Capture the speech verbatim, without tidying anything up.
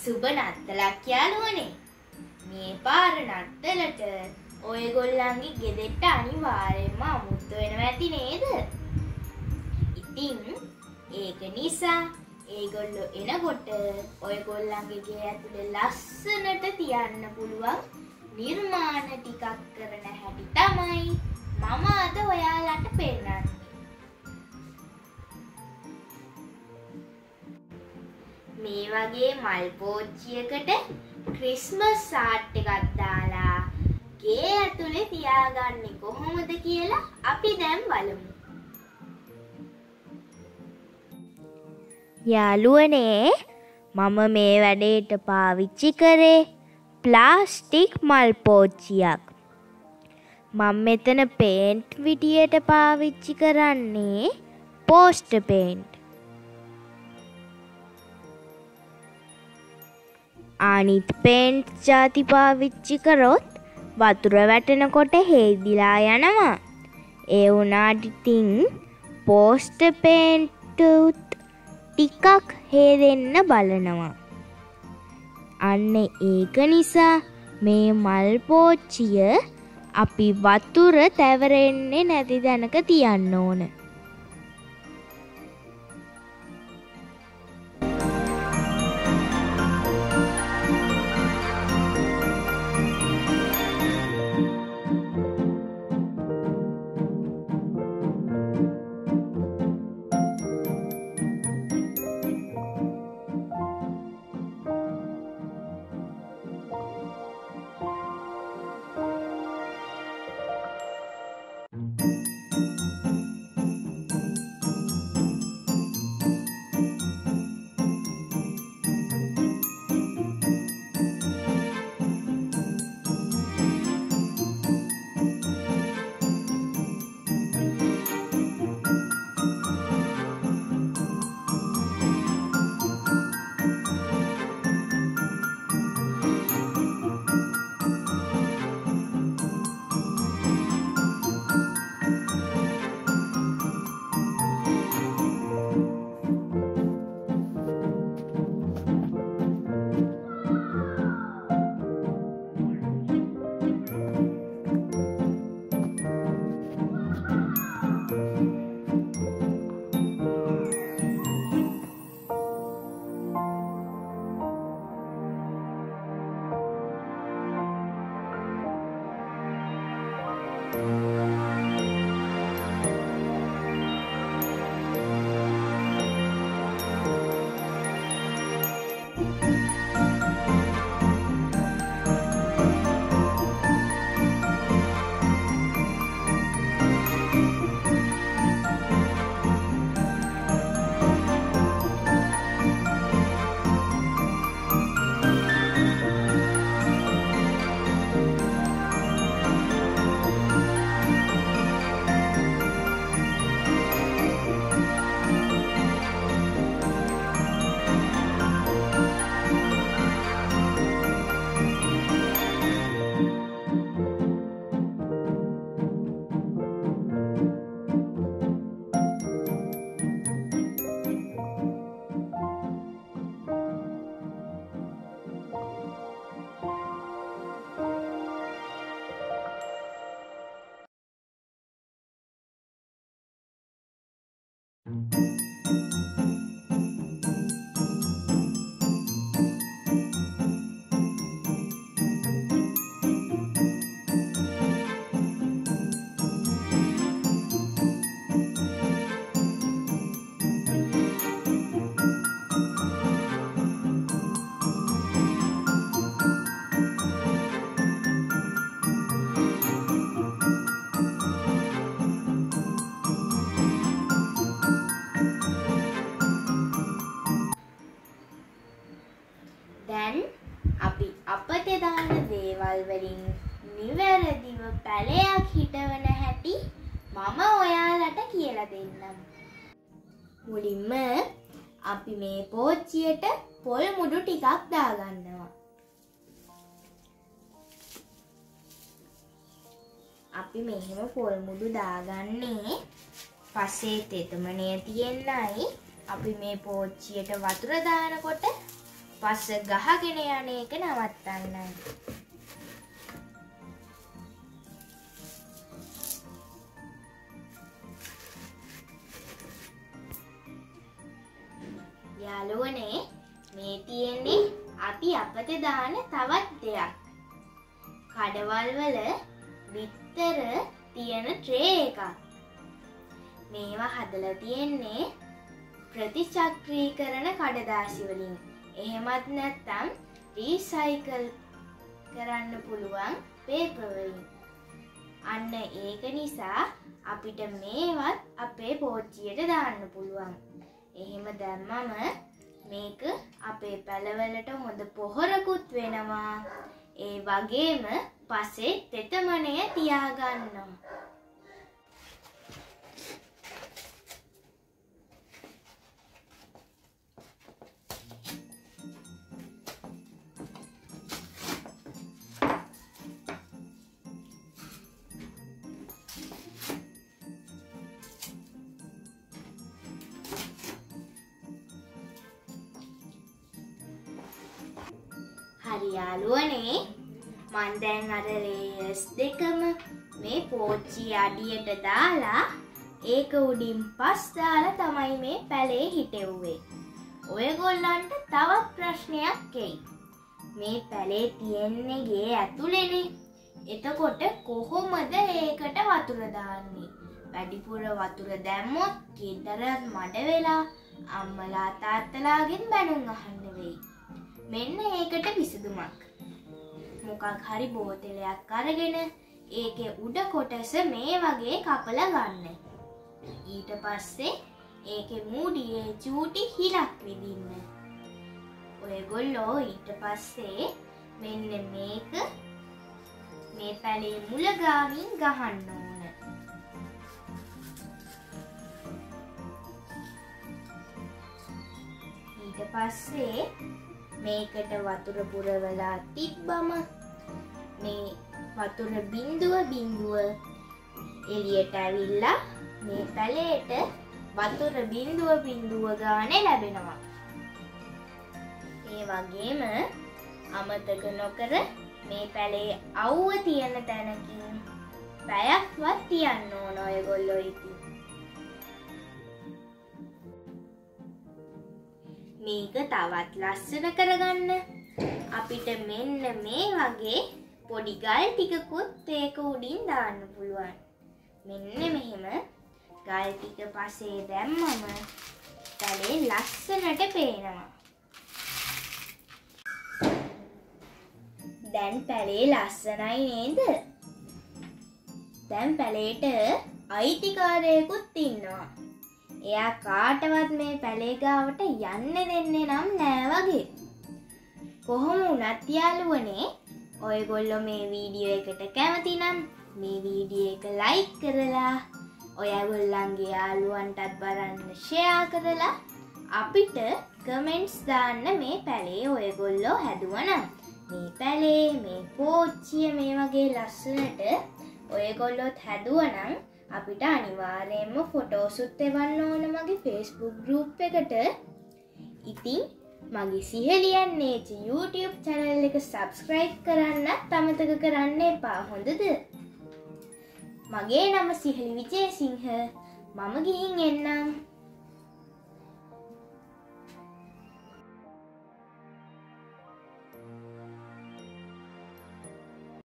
සුබ නත්තලක් යාළුවනේ. මේ පාර නත්තලට ඔයගොල්ලන්ගේ ගෙදරට අනිවාර්යයෙන්ම අමුතු වෙනවා ඇති නේද? ඉතින් ඒක නිසා ඒගොල්ලෝ එනකොට ඔයගොල්ලන්ගේ ගේ ඇතුලේ ලස්සනට තියන්න පුළුවන් නිර්මාණ ටිකක් කරන හැටි තමයි මම අද ඔයාලට පෙන්නන්නේ. මේ වගේ මල් පෝච්චියකට ක්‍රිස්මස් ආට් එකක් දාලා ගේ ඇතුලේ තියාගන්නේ කොහොමද කියලා අපි දැන් බලමු. යාළුවනේ, මම මේ වැඩේට පාවිච්චි කරේ ප්ලාස්ටික් මල් පෝච්චියක්. මම මෙතන පේන්ට් විදියට පාවිච්චි කරන්නේ පෝස්ටර් පේන්ට්. අනිත් පේන්ට් ಜಾති පාවිච්චි කරොත් වතුර වැටෙනකොට හේදිලා යනවා. ඒ වුණාට ඉතින් පෝස්ටර් පේන්ට් ටිකක් හේදෙන්න බලනවා. අන්න ඒක නිසා මේ මල් පෝච්චිය අපි වතුර තැවරෙන්නේ නැති තැනක තියන්න ඕන. නිවැරදිව පැලයක් හිටවන හැටි මම ඔයාලට කියලා දෙන්නම්. මුලින්ම අපි මේ පෝච්චියට පොල් මුඩු ටිකක් දාගන්නවා. අපි මෙහෙම පොල් මුඩු දාගන්නේ පස්සේ තෙතමනය තියෙන්නයි අපි මේ පෝච්චියට වතුර දානකොට පස්ස ගහගෙන යන එක නවත්තන්නයි. යාළුවනේ මේ තියෙන්නේ අපි අපතේ දාන තවත් දෙයක්. කඩවල් වල විතර තියෙන ට්‍රේ එකක්. මේවා හදලා තියෙන්නේ ප්‍රතිචක්‍රීකරණ කඩදාසි වලින්. එහෙමත් නැත්නම් රීසයිකල් කරන්න පුළුවන් පේපර් වලින්. අන්න ඒක නිසා අපිට මේවත් අපේ පෝච්චියට දාන්න පුළුවන්. එහෙම දැම්මම මේක අපේ පැලවලට හොඳ පොහොරකුත් වෙනවා. ඒ වගේම පස්සේ තෙතමනය තියාගන්නවා. හරි යාළුවනේ මන් දැන් අර ලේයර්ස් දෙකම මේ පෝච්චි අඩියට දාලා ඒක උඩින් පස් දාලා තමයි මේ පැලේ හිටෙව්වේ. ඔයගොල්ලන්ට තවත් ප්‍රශ්නයක් එයි. මේ පැලේ තියෙන්නේ ගේ ඇතුලේනේ. එතකොට කොහොමද ඒකට වතුර දාන්නේ? වැඩිපුර වතුර දැම්මොත් කීතරම් මඩ වෙලා අම්මලා තාත්තලාගෙන් බැනුම් අහන්න වෙයි. මෙන්න ඒකට විසඳුමක්. මොකක් හරි බෝතලයක් අරගෙන ඒකේ උඩ කොටස මේ වගේ කපලා ගන්න. ඊට පස්සේ ඒකේ මූඩියේ චූටි හිලක් විදින්න. ඔයගොල්ලෝ ඊට පස්සේ මෙන්න මේක මේ පැලේ මුල ගාමින් ගහන්න ඕන. ඊට පස්සේ මේකට වතුර පුරවලා තිබ්බම මේ වතුර බිඳුව බිඳුව එළියට ඇවිල්ලා මේ පැලේට වතුර බිඳුව බිඳුව ගානේ ලැබෙනවා. ඒ වගේම අමතක නොකර මේ පැලේ අවුව තියෙන තැනකින් පැයක්වත් තියන්න ඕන ඔයගොල්ලෝ ඉතින්. මේක තවත් ලස්සන කරගන්න අපිට මෙන්න මේ වගේ පොඩි ගල් ටිකකුත් ඒක උඩින් දාන්න පුළුවන්. මෙන්න මෙහෙම ගල් ටික පස්සේ දැම්මම පැලේ ලස්සනට පේනවා. දැන් පැලේ ලස්සනයි නේද? දැන් පැලේට අයිතිකාරයෙකුත් ඉන්නවා. එයා කාටවත් මේ පැලේ ගාවට යන්න දෙන්නේ නම් නෑ වගේ. කොහොම වුණත් යාළුවනේ ඔයගොල්ලෝ මේ වීඩියෝ එකට කැමති නම් මේ වීඩියෝ එක ලයික් කරලා ඔයගොල්ලන්ගේ යාළුවන්ටත් බලන්න ෂෙයා කරලා අපිට කමෙන්ට්ස් දාන්න මේ පැලේ ඔයගොල්ලෝ හැදුවනම් මේ පැලේ මේ පෝච්චිය මේ වගේ ලස්සනට ඔයගොල්ලොත් හැදුවනම් අපිට අනිවාර්යයෙන්ම ෆොටෝසුත් එවන්න ඕන මගේ Facebook group එකට. ඉතින් මගේ සිහලියන් නේචි YouTube channel එක subscribe කරන්නත් අමතක කරන්න එපා. හොඳද? මගේ නම සිහලි විජේසිංහ. මම ගිහින් එන්නම්.